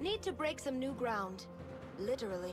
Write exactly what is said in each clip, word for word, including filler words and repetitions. Need to break some new ground, literally.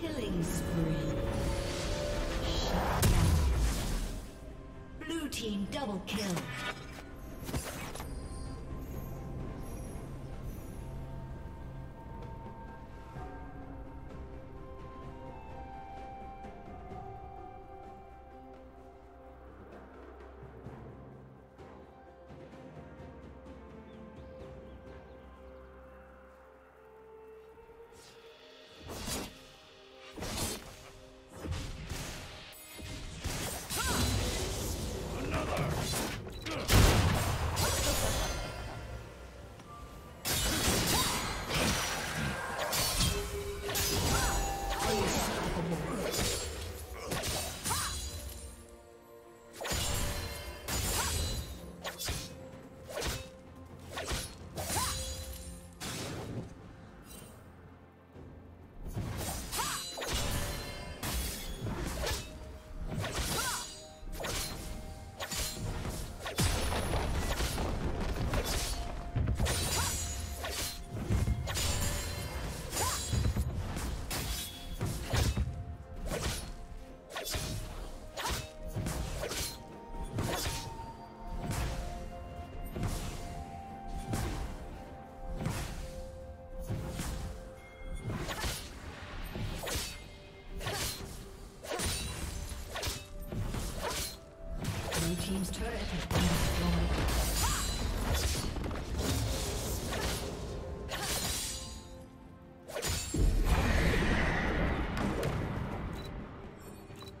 Killing spree. Shut down. Blue team double kill. Team's turret has been destroyed.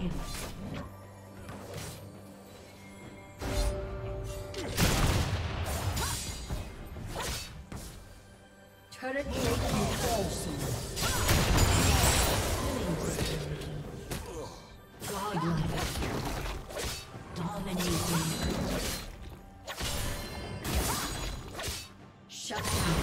Dragon. Turret plate will fall soon. Godlike. Dominating. Shut down.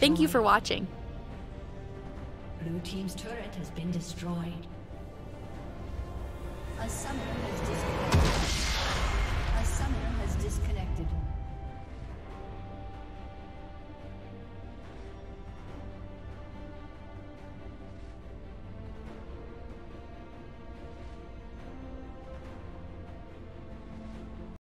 Thank you for watching. Blue team's turret has been destroyed. A summoner.